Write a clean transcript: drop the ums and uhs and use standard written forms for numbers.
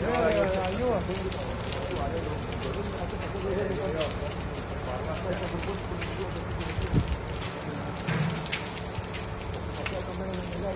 Yeah, you are.